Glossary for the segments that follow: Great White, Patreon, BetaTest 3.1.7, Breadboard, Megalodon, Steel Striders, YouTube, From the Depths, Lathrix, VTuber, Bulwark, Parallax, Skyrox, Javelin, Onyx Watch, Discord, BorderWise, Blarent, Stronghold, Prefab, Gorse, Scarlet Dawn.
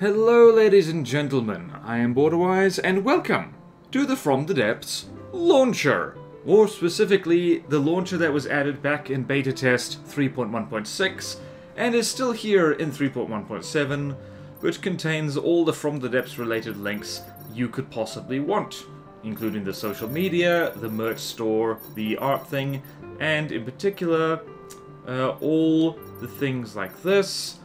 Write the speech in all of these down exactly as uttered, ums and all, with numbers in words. Hello ladies and gentlemen, I am BorderWise and welcome to the From the Depths launcher, or specifically the launcher that was added back in beta test three point one point six and is still here in three point one point seven, which contains all the From the Depths related links you could possibly want, including the social media, the merch store, the art thing, and in particular uh, all the things like this.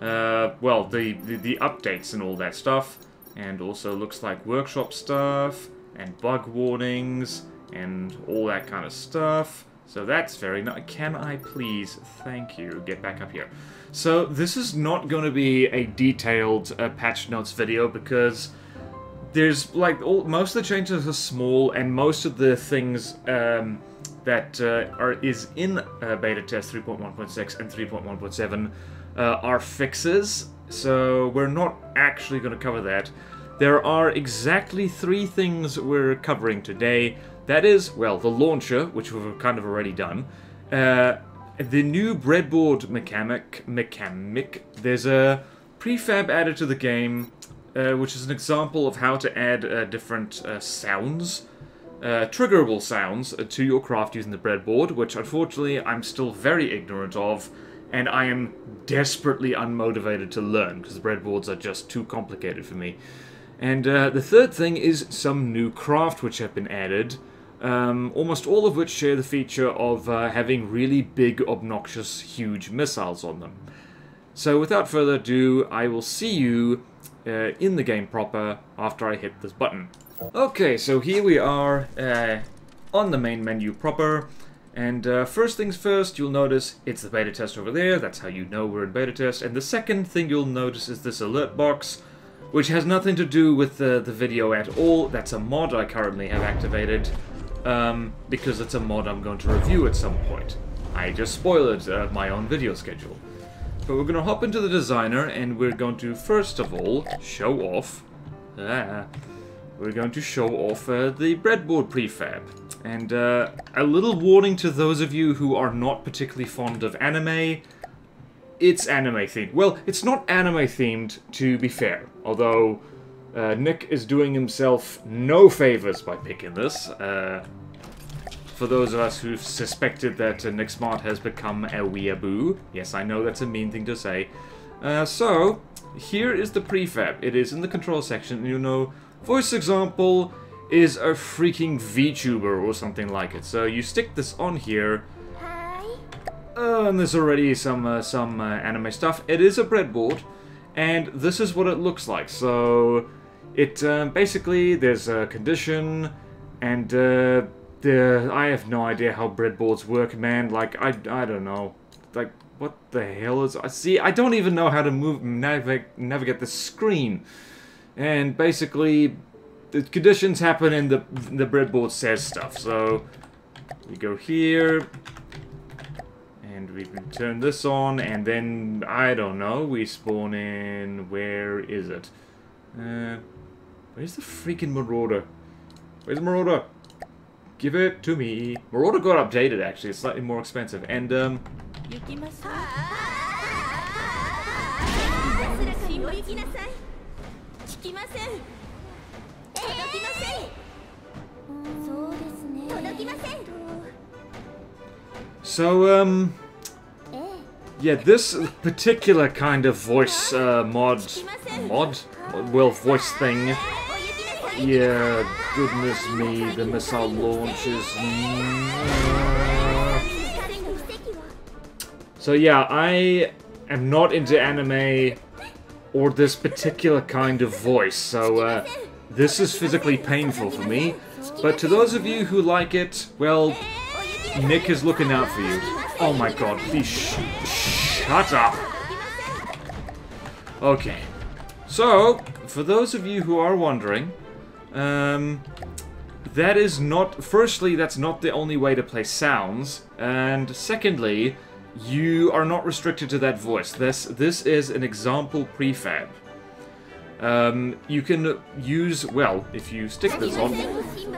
Uh, well, the, the, the updates and all that stuff, and also looks like workshop stuff, and bug warnings, and all that kind of stuff. So that's very nice. Can I please, thank you, get back up here. So this is not going to be a detailed uh, patch notes video, because there's, like, all, most of the changes are small, and most of the things um, that uh, are is in uh, beta test three point one point six and three point one point seven Uh, are fixes, so we're not actually going to cover that. There are exactly three things we're covering today. That is, well, the launcher, which we've kind of already done, uh, the new breadboard mechanic, mechanic. There's a prefab added to the game, uh, which is an example of how to add uh, different uh, sounds, uh, triggerable sounds, uh, to your craft using the breadboard, which unfortunately I'm still very ignorant of. And I am desperately unmotivated to learn, because the breadboards are just too complicated for me. And uh, the third thing is some new craft which have been added, um, almost all of which share the feature of uh, having really big, obnoxious, huge missiles on them. So without further ado, I will see you uh, in the game proper after I hit this button. Okay, so here we are uh, on the main menu proper. And uh, first things first, you'll notice it's the beta test over there. That's how you know we're in beta test. And the second thing you'll notice is this alert box, which has nothing to do with the, the video at all. That's a mod I currently have activated, um, because it's a mod I'm going to review at some point. I just spoiled uh, my own video schedule. But we're going to hop into the designer, and we're going to, first of all, show off... Ah, we're going to show off uh, the breadboard prefab. And uh, a little warning to those of you who are not particularly fond of anime. It's anime-themed. Well, it's not anime-themed, to be fair. Although, uh, Nick is doing himself no favors by picking this. Uh, for those of us who've suspected that uh, Nick Smart has become a weeaboo. Yes, I know that's a mean thing to say. Uh, so, here is the prefab. It is in the control section, and you know, voice example is a freaking VTuber or something like it. So you stick this on here. Hi. Uh, and there's already some uh, some uh, anime stuff. It is a breadboard, and this is what it looks like. So it uh, basically there's a condition, and uh, the I have no idea how breadboards work, man. Like I I don't know. Like what the hell is I see? I don't even know how to move navigate navigate the screen, and basically. The conditions happen and the, the breadboard says stuff, so we go here, and we can turn this on, and then, I don't know, we spawn in, where is it? Uh, where's the freaking Marauder? Where's Marauder? Give it to me. Marauder got updated, actually, it's slightly more expensive, and, um... So, um, yeah, this particular kind of voice uh, mod, mod, well, voice thing, yeah, goodness me, the missile launches. So yeah, I am not into anime or this particular kind of voice, so uh, this is physically painful for me. But to those of you who like it, well, Nick is looking out for you. Oh my god, please sh shut up. Okay. So, for those of you who are wondering, um, that is not... Firstly, that's not the only way to play sounds. And secondly, you are not restricted to that voice. This, this is an example prefab. Um, you can use... Well, if you stick this on...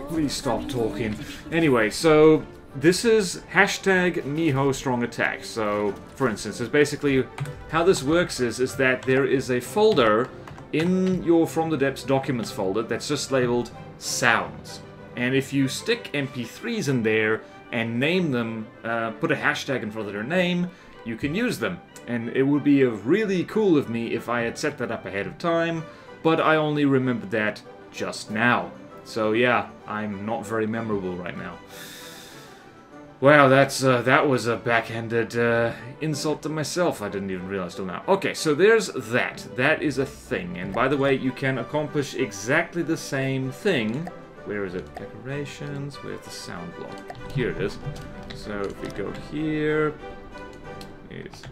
Please stop talking. Anyway, so... This is hashtag Miho Strong Attack. So, for instance, it's basically how this works is is that there is a folder in your From the Depths documents folder that's just labeled sounds. And if you stick M P threes in there and name them, uh, put a hashtag in front of their name, you can use them. And it would be really cool of me if I had set that up ahead of time, but I only remembered that just now. So yeah, I'm not very memorable right now. Wow, that's, uh, that was a backhanded uh, insult to myself. I didn't even realize till now. Okay, so there's that. That is a thing. And by the way, you can accomplish exactly the same thing. Where is it? Decorations. Where's the sound block? Here it is. So if we go here, it's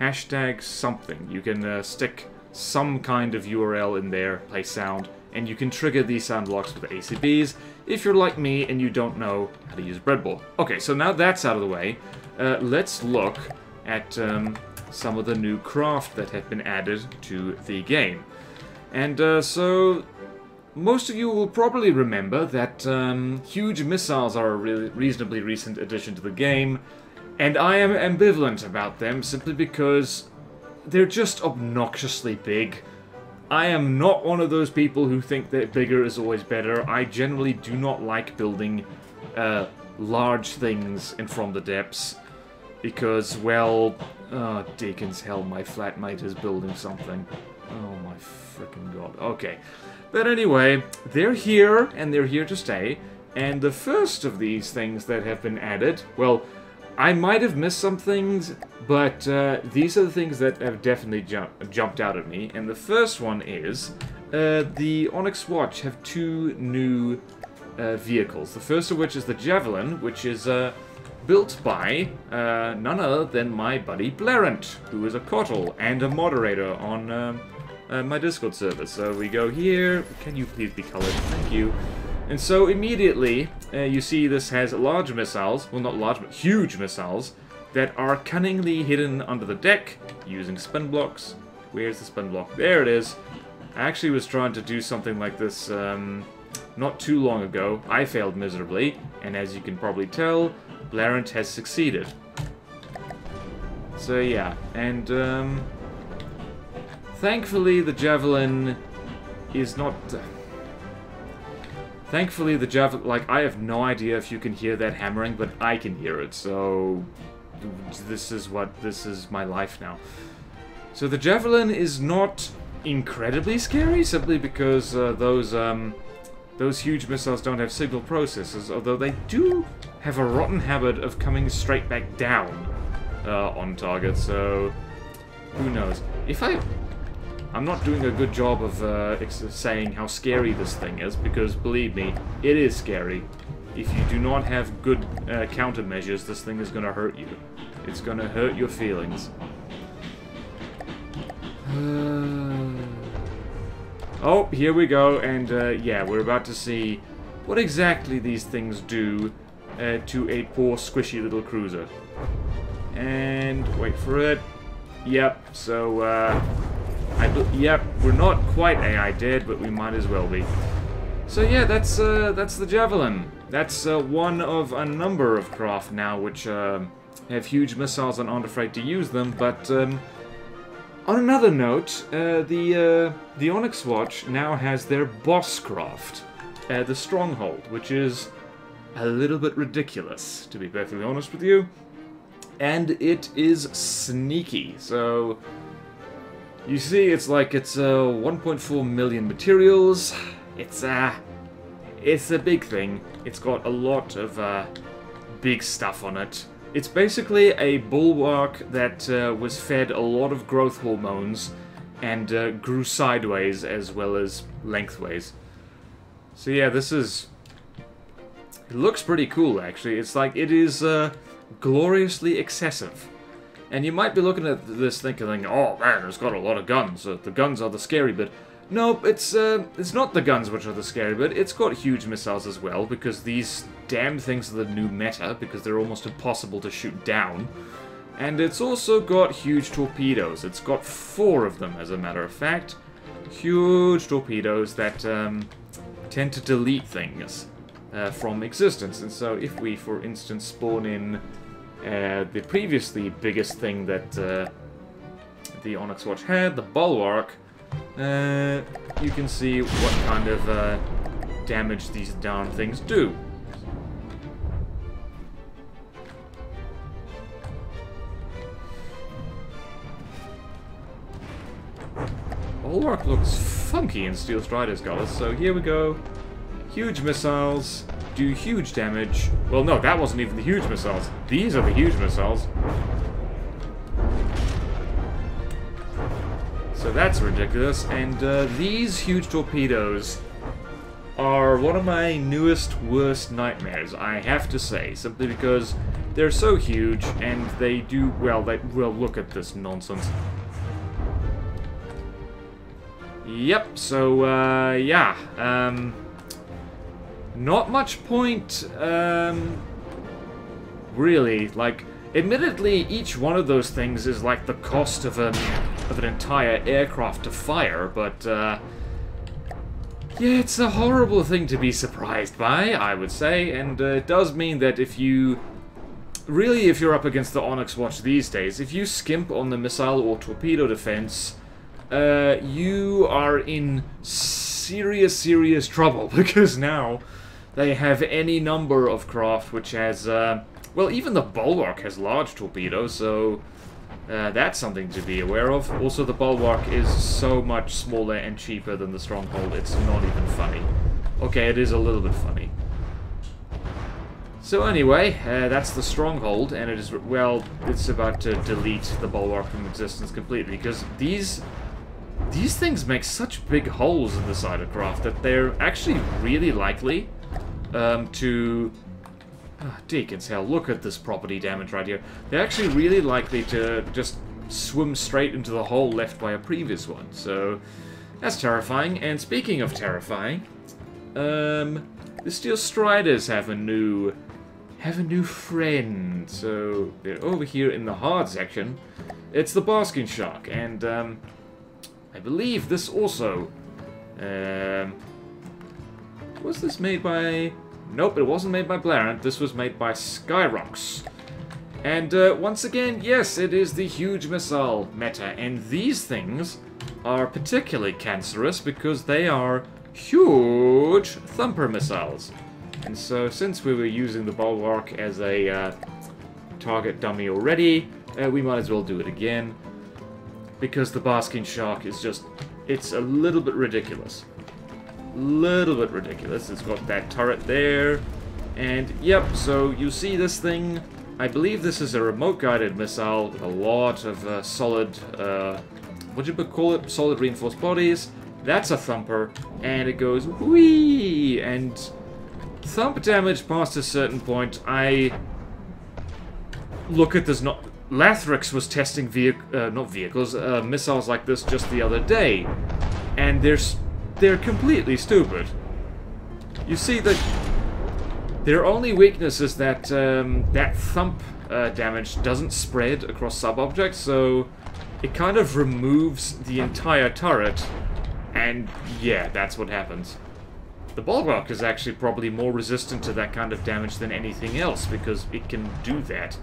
hashtag something. You can uh, stick some kind of U R L in there, play sound, and you can trigger these sound blocks with A C Bs if you're like me and you don't know how to use Breadball. Okay, so now that's out of the way, uh, let's look at um, some of the new craft that have been added to the game. And uh, so, most of you will probably remember that um, huge missiles are a re reasonably recent addition to the game, and I am ambivalent about them simply because they're just obnoxiously big. I am not one of those people who think that bigger is always better. I generally do not like building uh, large things in From the Depths because, well, oh, Deacon's hell, my flatmate is building something. Oh my freaking god. Okay. But anyway, they're here and they're here to stay. And the first of these things that have been added, well, I might have missed some things, but uh, these are the things that have definitely jump jumped out at me. And the first one is uh, the Onyx Watch have two new uh, vehicles. The first of which is the Javelin, which is uh, built by uh, none other than my buddy Blarent, who is a Kotal and a moderator on uh, uh, my Discord server. So we go here. Can you please be colored? Thank you. And so immediately, uh, you see this has large missiles, well not large, but huge missiles, that are cunningly hidden under the deck using spin blocks. Where's the spin block? There it is. I actually was trying to do something like this um, not too long ago. I failed miserably, and as you can probably tell, Blarent has succeeded. So yeah, and um, thankfully the Javelin is not... Uh, Thankfully, the Javelin, like, I have no idea if you can hear that hammering, but I can hear it, so this is what, this is my life now. So the Javelin is not incredibly scary, simply because uh, those, um, those huge missiles don't have signal processors, although they do have a rotten habit of coming straight back down uh, on target, so who knows. If I... I'm not doing a good job of uh, saying how scary this thing is, because believe me, it is scary. If you do not have good uh, countermeasures, this thing is going to hurt you. It's going to hurt your feelings. Uh... Oh, here we go, and uh, yeah, we're about to see what exactly these things do uh, to a poor, squishy little cruiser. And wait for it. Yep, so... Uh... I yep, we're not quite A I dead, but we might as well be. So yeah, that's uh, that's the Javelin. That's uh, one of a number of craft now which uh, have huge missiles and aren't afraid to use them. But um, on another note, uh, the uh, the Onyx Watch now has their boss craft, uh, the Stronghold, which is a little bit ridiculous, to be perfectly honest with you, and it is sneaky. So. You see, it's like it's uh, one point four million materials. It's a, uh, it's a big thing. It's got a lot of uh, big stuff on it. It's basically a bulwark that uh, was fed a lot of growth hormones and uh, grew sideways as well as lengthways. So yeah, this is. It looks pretty cool, actually. It's like it is uh, gloriously excessive. And you might be looking at this thinking, oh man, it's got a lot of guns. The guns are the scary bit. No, it's uh, it's not the guns which are the scary bit. It's got huge missiles as well, because these damn things are the new meta, because they're almost impossible to shoot down. And it's also got huge torpedoes. It's got four of them, as a matter of fact. Huge torpedoes that um, tend to delete things uh, from existence. And so if we, for instance, spawn in... Uh, the previously biggest thing that uh, the Onyx Watch had, the Bulwark, uh, you can see what kind of uh, damage these darn things do. Bulwark looks funky in Steel Striders, guys, so here we go. Huge missiles do huge damage. Well, no, that wasn't even the huge missiles. These are the huge missiles. So that's ridiculous. And uh, these huge torpedoes are one of my newest worst nightmares, I have to say, simply because they're so huge and they do, well, they, well, look at this nonsense. Yep, so, uh, yeah, um, not much point, um, really, like, admittedly, each one of those things is like the cost of, a, of an entire aircraft to fire, but, uh, yeah, it's a horrible thing to be surprised by, I would say, and uh, it does mean that if you, really, if you're up against the Onyx Watch these days, if you skimp on the missile or torpedo defense, Uh, you are in serious, serious trouble, because now they have any number of craft which has, uh, well, even the Bulwark has large torpedoes, so uh, that's something to be aware of. Also, the Bulwark is so much smaller and cheaper than the Stronghold, it's not even funny. Okay, it is a little bit funny. So anyway, uh, that's the Stronghold, and it is, well, it's about to delete the Bulwark from existence completely, because these... These things make such big holes in the side of craft that they're actually really likely um, to... Oh, Deacon's hell, look at this property damage right here. They're actually really likely to just swim straight into the hole left by a previous one. So, that's terrifying. And speaking of terrifying, um, the Steel Striders have a new... have a new friend. So, they're over here in the hard section. It's the Basking Shark, and... Um, I believe this also, um, was this made by, nope, it wasn't made by Blarent, this was made by Skyrox. And uh, once again, yes, it is the huge missile meta, and these things are particularly cancerous because they are huge thumper missiles. And so since we were using the Bulwark as a uh, target dummy already, uh, we might as well do it again. Because the Basking Shark is just... It's a little bit ridiculous. Little bit ridiculous. It's got that turret there. And, yep, so you see this thing. I believe this is a remote-guided missile with a lot of uh, solid... Uh, what do you call it? Solid reinforced bodies. That's a thumper. And it goes, whee! And thump damage past a certain point. I... Look at this... not. Lathrix was testing vehic- uh, not vehicles, uh, missiles like this just the other day, and they're s they're completely stupid. You see that their only weakness is that um, that thump uh, damage doesn't spread across sub-objects, so it kind of removes the entire turret, and yeah, that's what happens. The Bulwark is actually probably more resistant to that kind of damage than anything else because it can do that.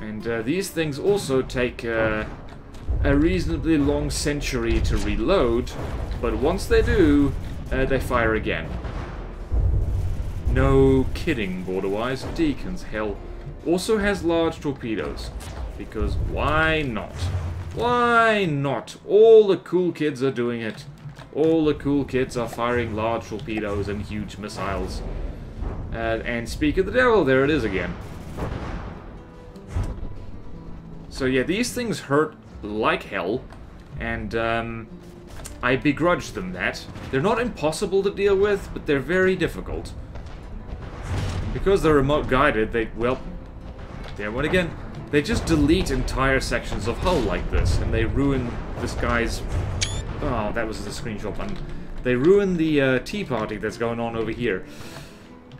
And uh, these things also take uh, a reasonably long century to reload, but once they do, uh, they fire again. No kidding, BorderWise. Deacon's hell also has large torpedoes, because why not? Why not? All the cool kids are doing it. All the cool kids are firing large torpedoes and huge missiles. Uh, and speak of the devil, there it is again. So yeah, these things hurt like hell, and um, I begrudge them that. They're not impossible to deal with, but they're very difficult. Because they're remote guided, they, well, there one again, they just delete entire sections of hull like this, and they ruin this guy's, oh, that was the screenshot button. They ruin the uh, tea party that's going on over here.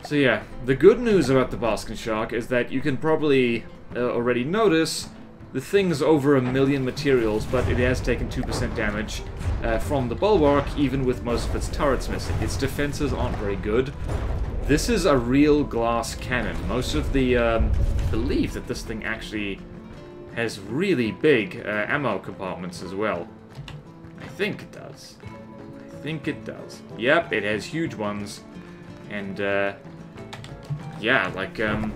So yeah, the good news about the Basking Shark is that you can probably uh, already notice the thing's over a million materials, but it has taken two percent damage uh, from the Bulwark, even with most of its turrets missing. Its defenses aren't very good. This is a real glass cannon. Most of the um, believe that this thing actually has really big uh, ammo compartments as well. I think it does. I think it does. Yep, it has huge ones. And, uh, yeah, like, um...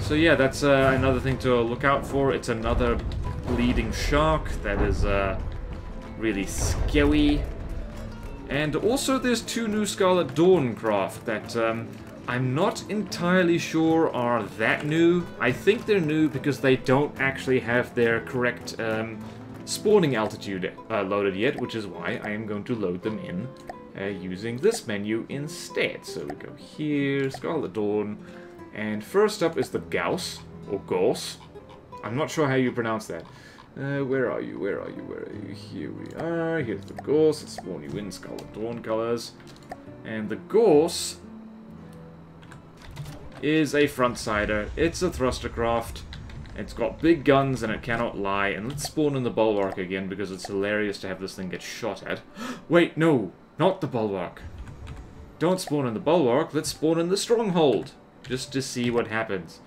so, yeah, that's uh, another thing to look out for. It's another bleeding shark that is uh, really scary. And also there's two new Scarlet Dawn craft that um, I'm not entirely sure are that new. I think they're new because they don't actually have their correct um, spawning altitude uh, loaded yet, which is why I am going to load them in uh, using this menu instead. So we go here, Scarlet Dawn, and first up is the Gorse, or Gorse. I'm not sure how you pronounce that. Uh, where are you? Where are you? Where are you? Here we are. Here's the Gorse. It's spawny wind, Scarlet Dawn colors. And the Gorse is a frontsider. It's a thruster craft. It's got big guns and it cannot lie. And let's spawn in the Bulwark again because it's hilarious to have this thing get shot at. Wait, no! Not the Bulwark. Don't spawn in the Bulwark. Let's spawn in the Stronghold. Just to see what happens.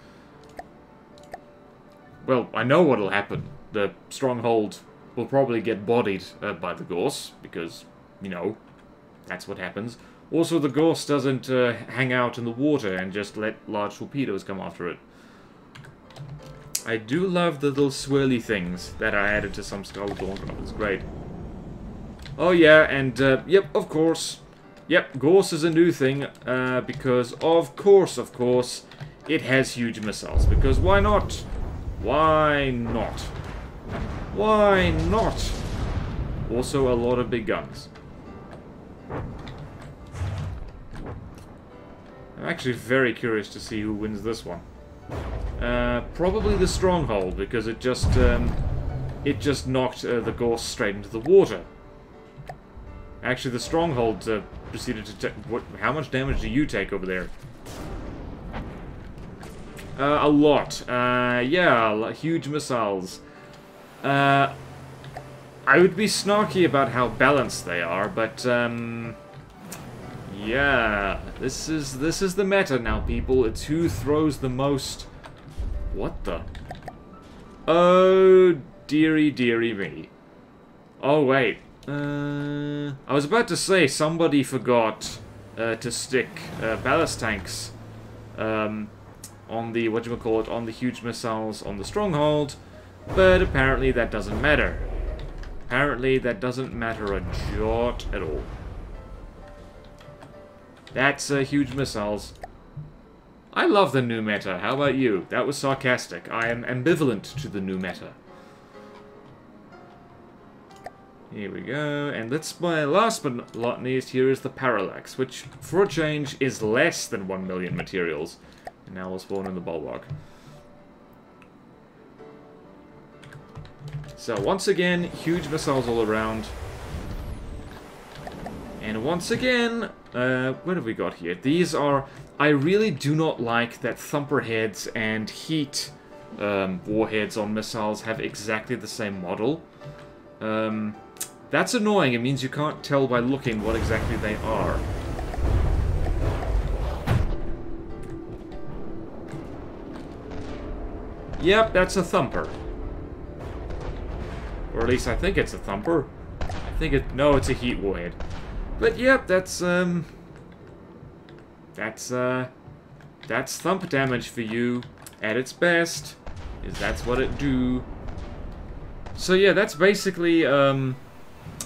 Well, I know what'll happen. The Stronghold will probably get bodied uh, by the Gorse, because, you know, that's what happens. Also, the Gorse doesn't uh, hang out in the water and just let large torpedoes come after it. I do love the little swirly things that I added to some Scarlet Dawn. It's great. Oh yeah, and, uh, yep, of course. Yep, Gorse is a new thing, uh, because of course, of course, it has huge missiles. Because why not? Why not? Why not? Also a lot of big guns. I'm actually very curious to see who wins this one. Uh, probably the Stronghold, because it just um, it just knocked uh, the Gorse straight into the water. Actually, the Stronghold uh, proceeded to take... What? How much damage do you take over there? Uh, a lot. Uh, yeah, huge missiles. Uh, I would be snarky about how balanced they are, but um, yeah, this is this is the meta now, people. It's who throws the most. What the? Oh dearie, dearie me. Oh wait. Uh, I was about to say somebody forgot uh, to stick uh, ballast tanks um, on the whatchamacallit, on the huge missiles on the Stronghold. But apparently that doesn't matter. Apparently that doesn't matter a jot at all. That's uh, huge missiles. I love the new meta. How about you? That was sarcastic. I am ambivalent to the new meta. Here we go. And let's buy, last but not least, here is the Parallax, which for a change is less than one million materials. And now we'll spawn in the Bulwark. So once again, huge missiles all around. And once again, uh, what have we got here? These are, I really do not like that thumper heads and heat um, warheads on missiles have exactly the same model. Um, that's annoying, it means you can't tell by looking what exactly they are. Yep, that's a thumper. Or at least I think it's a thumper. I think it... No, it's a heat warhead. But yep, that's, um... That's, uh... That's thump damage for you at its best. Is that's what it do. So yeah, that's basically, um...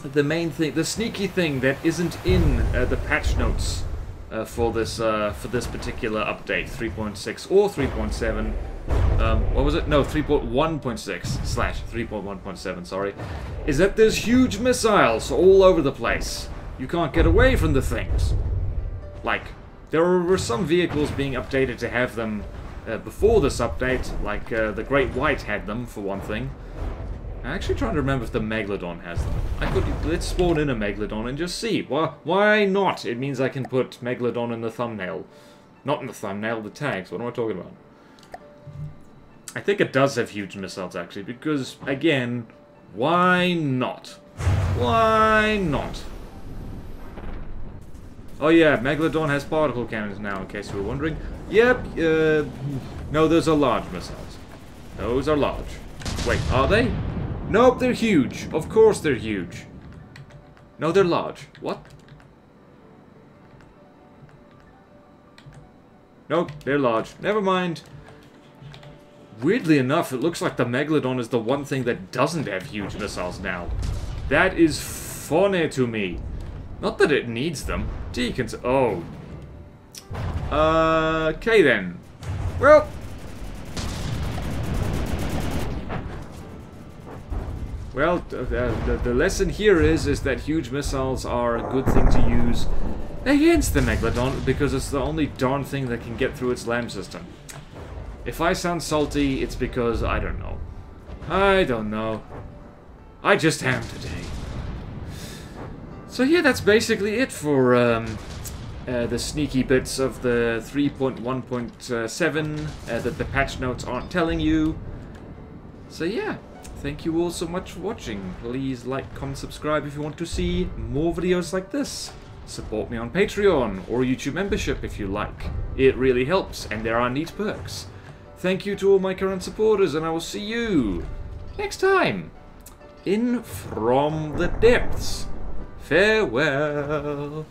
the main thing, the sneaky thing that isn't in uh, the patch notes uh, for this, uh... for this particular update, three point six or three point seven. Um, what was it? No, three point one point six slash three point one point seven, sorry. Is that there's huge missiles all over the place. You can't get away from the things. Like, there were some vehicles being updated to have them uh, before this update, like uh, the Great White had them, for one thing. I'm actually trying to remember if the Megalodon has them. I could, let's spawn in a Megalodon and just see. Why, why not? It means I can put Megalodon in the thumbnail. Not in the thumbnail, the tags. What am I talking about? I think it does have huge missiles, actually, because, again, why not? Why not? Oh yeah, Megalodon has particle cannons now, in case you were wondering. Yep, uh, no, those are large missiles. Those are large. Wait, are they? Nope, they're huge. Of course they're huge. No, they're large. What? Nope, they're large. Never mind. Weirdly enough, it looks like the Megalodon is the one thing that doesn't have huge missiles now. That is funny to me. Not that it needs them. Deacons. Oh. Uh, okay then. Well. Well, the, the, the lesson here is, is that huge missiles are a good thing to use against the Megalodon, because it's the only darn thing that can get through its lamb system. If I sound salty, it's because I don't know. I don't know. I just am today. So yeah, that's basically it for um, uh, the sneaky bits of the three point one point seven uh, that the patch notes aren't telling you. So yeah. Thank you all so much for watching. Please like, comment, subscribe if you want to see more videos like this. Support me on Patreon or YouTube membership if you like. It really helps and there are neat perks. Thank you to all my current supporters and I will see you next time in From the Depths. Farewell.